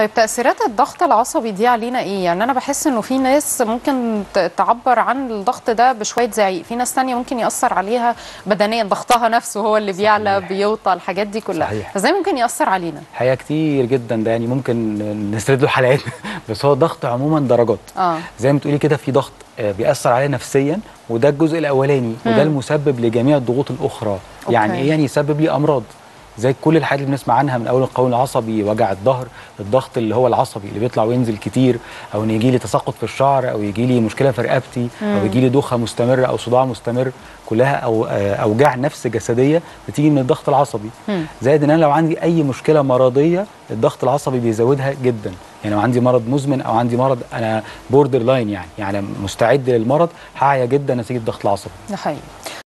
طيب تأثيرات الضغط العصبي دي علينا ايه؟ يعني انا بحس انه في ناس ممكن تعبر عن الضغط ده بشوية زعيق، في ناس تانية ممكن يأثر عليها بدنيا، ضغطها نفسه هو اللي بيعلى بيوطى الحاجات دي كلها. صحيح. فازاي ممكن يأثر علينا؟ حقيقة كتير جدا ده، يعني ممكن نسرد له حلقات بس هو الضغط عموما درجات. زي ما تقولي كده، في ضغط بيأثر عليه نفسيا وده الجزء الاولاني وده المسبب لجميع الضغوط الاخرى. أوكي. يعني ايه؟ يعني يسبب لي امراض زي كل الحاجات اللي بنسمع عنها، من اول القولون العصبي، وجع الظهر، الضغط اللي هو العصبي اللي بيطلع وينزل كتير، او ان يجي لي تساقط في الشعر، او يجي لي مشكله في رقبتي، او يجي لي دوخه مستمره او صداع مستمر، كلها او اوجاع نفس جسديه بتيجي من الضغط العصبي. زائد ان انا لو عندي اي مشكله مرضيه الضغط العصبي بيزودها جدا، يعني لو عندي مرض مزمن او عندي مرض انا بوردر لاين يعني مستعد للمرض، هعيا جدا نتيجه الضغط العصبي. ده حقيقي.